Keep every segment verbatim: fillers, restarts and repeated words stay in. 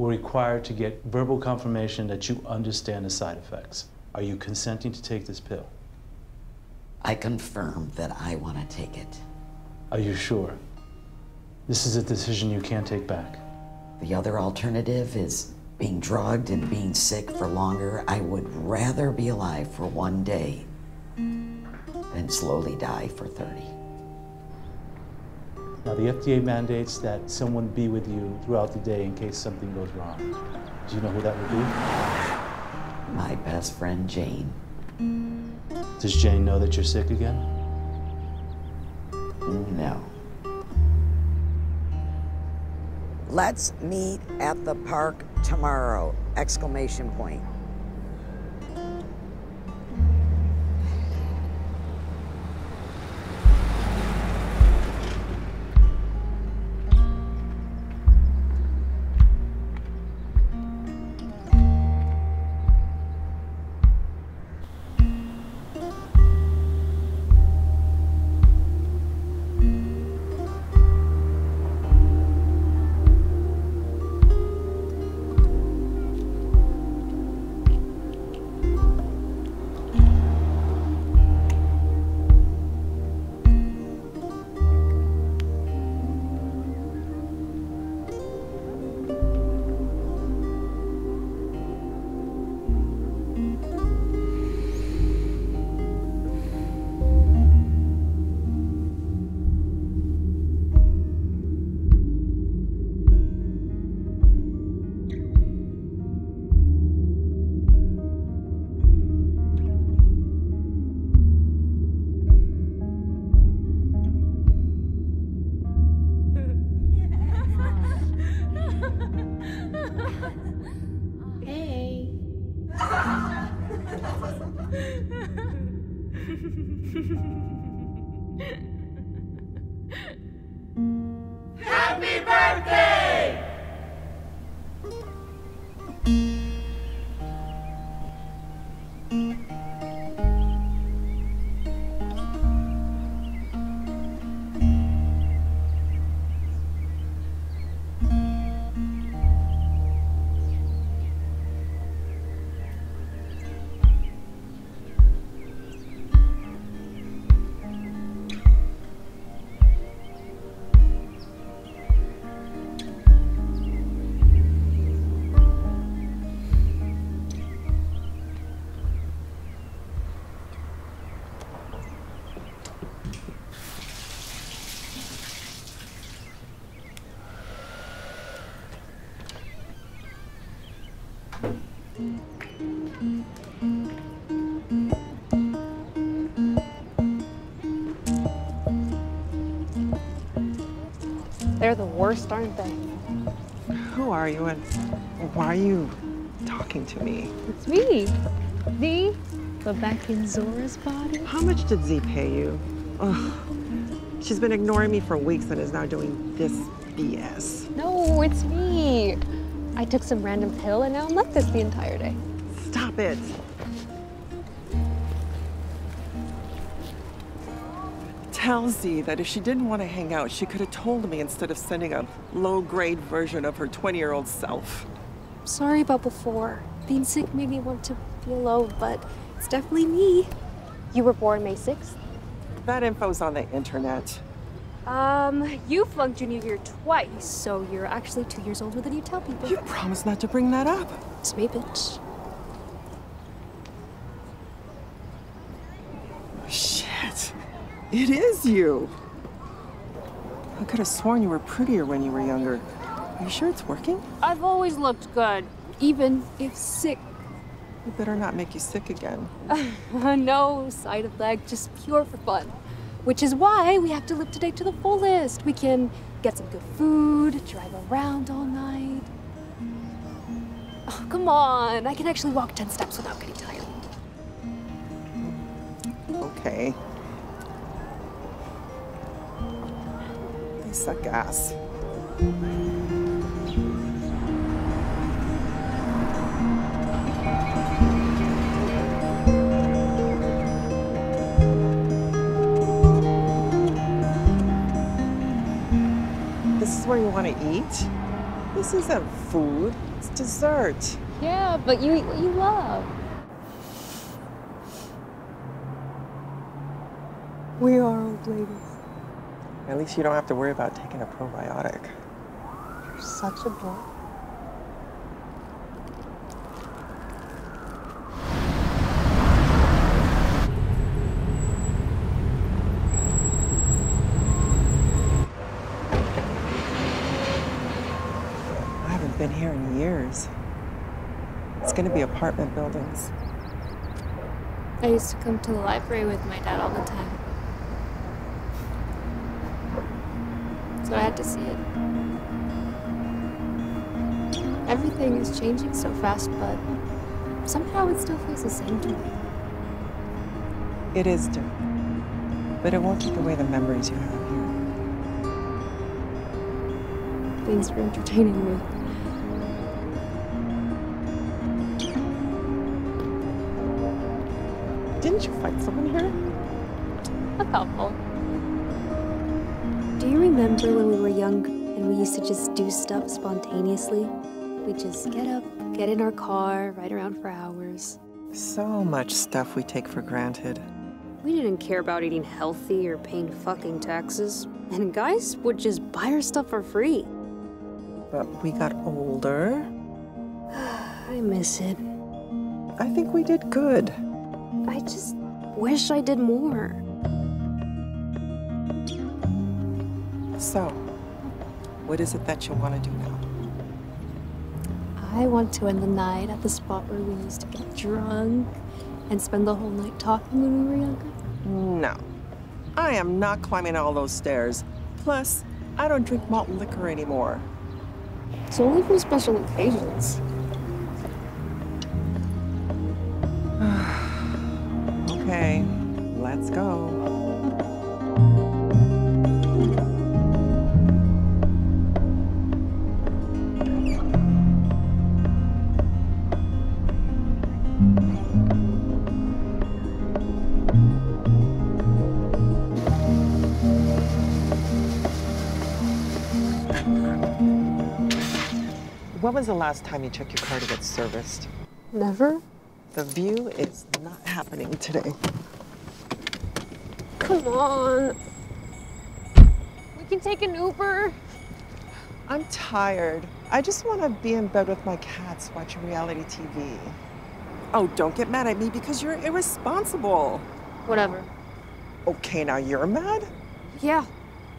we're required to get verbal confirmation that you understand the side effects. Are you consenting to take this pill? I confirm that I want to take it. Are you sure? This is a decision you can't take back. The other alternative is being drugged and being sick for longer. I would rather be alive for one day than slowly die for thirty. Now, the F D A mandates that someone be with you throughout the day in case something goes wrong. Do you know who that would be? My best friend, Jane. Does Jane know that you're sick again? No. Let's meet at the park tomorrow, exclamation point. Happy birthday! They're the worst, aren't they? Who are you and why are you talking to me? It's me, Z. But back in Zora's body. How much did Z pay you? Oh, she's been ignoring me for weeks and is now doing this B S. No, it's me. I took some random pill and now I'm like this the entire day. Stop it. Tell Z that if she didn't want to hang out, she could have told me instead of sending a low-grade version of her twenty-year-old self. Sorry about before. Being sick made me want to be alone, but it's definitely me. You were born May sixth? That info's on the internet. Um, you flunked your new year twice, so you're actually two years older than you tell people. You promised not to bring that up. Sweep it. It is you. I could have sworn you were prettier when you were younger. Are you sure it's working? I've always looked good, even if sick. It better not make you sick again. No side effect, just pure for fun. Which is why we have to live today to the fullest. We can get some good food, drive around all night. Oh, come on. I can actually walk ten steps without getting tired. Okay. Suck ass. This is where you want to eat? This isn't food. It's dessert. Yeah, but you eat what you love. We are old ladies. At least you don't have to worry about taking a probiotic. You're such a blunt. Been here in years. It's going to be apartment buildings. I used to come to the library with my dad all the time. So I had to see it. Everything is changing so fast, but somehow it still feels the same to me. It is different, but it won't take away the memories you have here. Thanks for entertaining me. Didn't you fight someone here? A couple. Do you remember when we were young and we used to just do stuff spontaneously? We'd just get up, get in our car, ride around for hours. So much stuff we take for granted. We didn't care about eating healthy or paying fucking taxes. And guys would just buy our stuff for free. But we got older. I miss it. I think we did good. I just wish I did more. So, what is it that you want to do now? I want to end the night at the spot where we used to get drunk and spend the whole night talking when we were younger. No. I am not climbing all those stairs. Plus, I don't drink malt liquor anymore. It's only for special occasions. Okay, let's go. When was the last time you took your car to get serviced? Never. The view is not happening today. Come on. We can take an Uber. I'm tired. I just want to be in bed with my cats watching reality T V. Oh, don't get mad at me because you're irresponsible. Whatever. Okay, now you're mad? Yeah,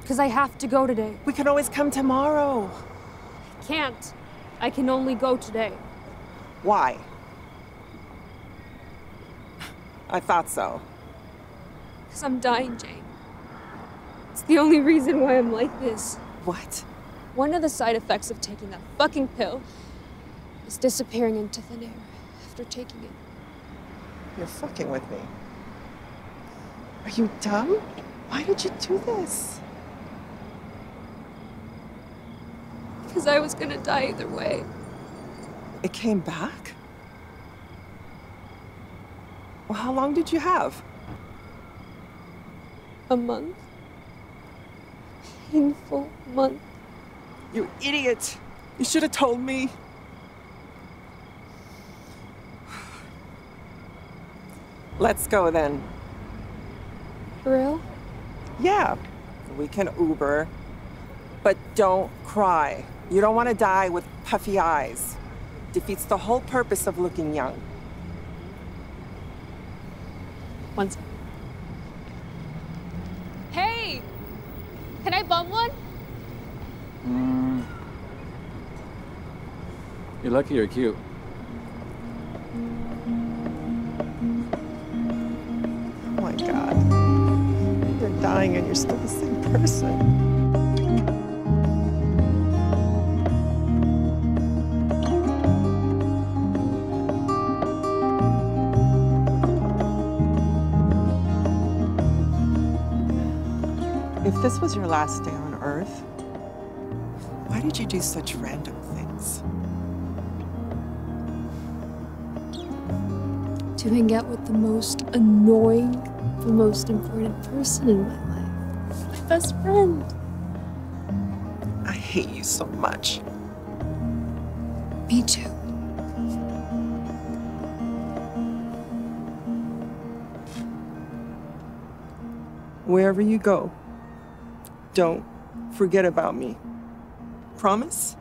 because I have to go today. We can always come tomorrow. I can't. I can only go today. Why? I thought so. Because I'm dying, Jane. It's the only reason why I'm like this. What? One of the side effects of taking that fucking pill is disappearing into thin air after taking it. You're fucking with me. Are you dumb? Why did you do this? Because I was gonna die either way. It came back? Well, how long did you have? A month. A painful month. You idiot! You should have told me. Let's go then. For real? Yeah. We can Uber. But don't cry. You don't want to die with puffy eyes. Defeats the whole purpose of looking young. One second. Hey! Can I bum one? Mm. You're lucky you're cute. Oh my God. You're dying and you're still the same person. If this was your last day on Earth, why did you do such random things? To hang out with the most annoying, the most important person in my life. My best friend. I hate you so much. Me too. Wherever you go, don't forget about me. Promise?